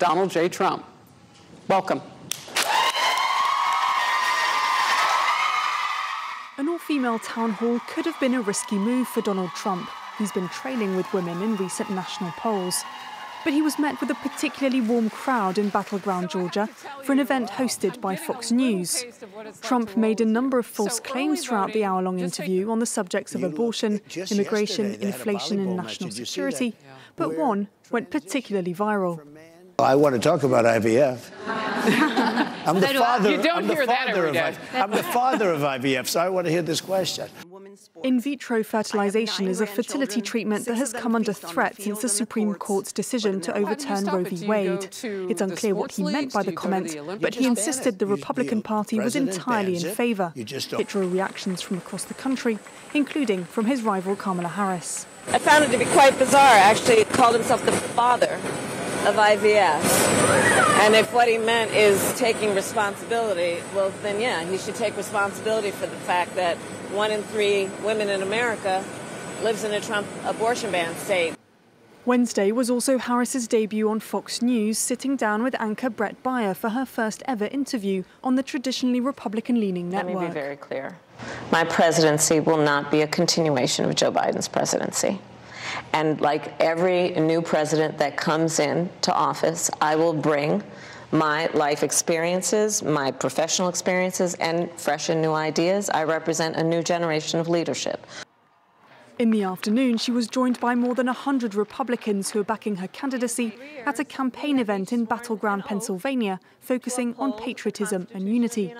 Donald J. Trump. Welcome. An all-female town hall could have been a risky move for Donald Trump, who's been trailing with women in recent national polls. But he was met with a particularly warm crowd in battleground Georgia for an event hosted by Fox News. Trump made a number of false claims throughout the hour-long interview on the subjects of abortion, immigration, inflation and national security, but one went particularly viral. I want to talk about IVF. I'm the father of IVF, so I want to hear this question. In vitro fertilization is a fertility treatment that has come under threat since the Supreme Court's decision to overturn Roe v Wade. It's unclear what he meant by the comment, but he insisted the Republican Party was entirely in favor. It drew reactions from across the country, including from his rival Kamala Harris. I found it to be quite bizarre, actually. He called himself the father of IVF. And if what he meant is taking responsibility, well, then, yeah, he should take responsibility for the fact that 1 in 3 women in America lives in a Trump abortion ban state. Wednesday was also Harris's debut on Fox News, sitting down with anchor Brett Baier for her first ever interview on the traditionally Republican-leaning network. Let me be very clear. My presidency will not be a continuation of Joe Biden's presidency. And like every new president that comes in to office, I will bring my life experiences, my professional experiences, and fresh and new ideas. I represent a new generation of leadership. In the afternoon, she was joined by more than 100 Republicans who are backing her candidacy at a campaign event in battleground Pennsylvania, focusing on patriotism and unity.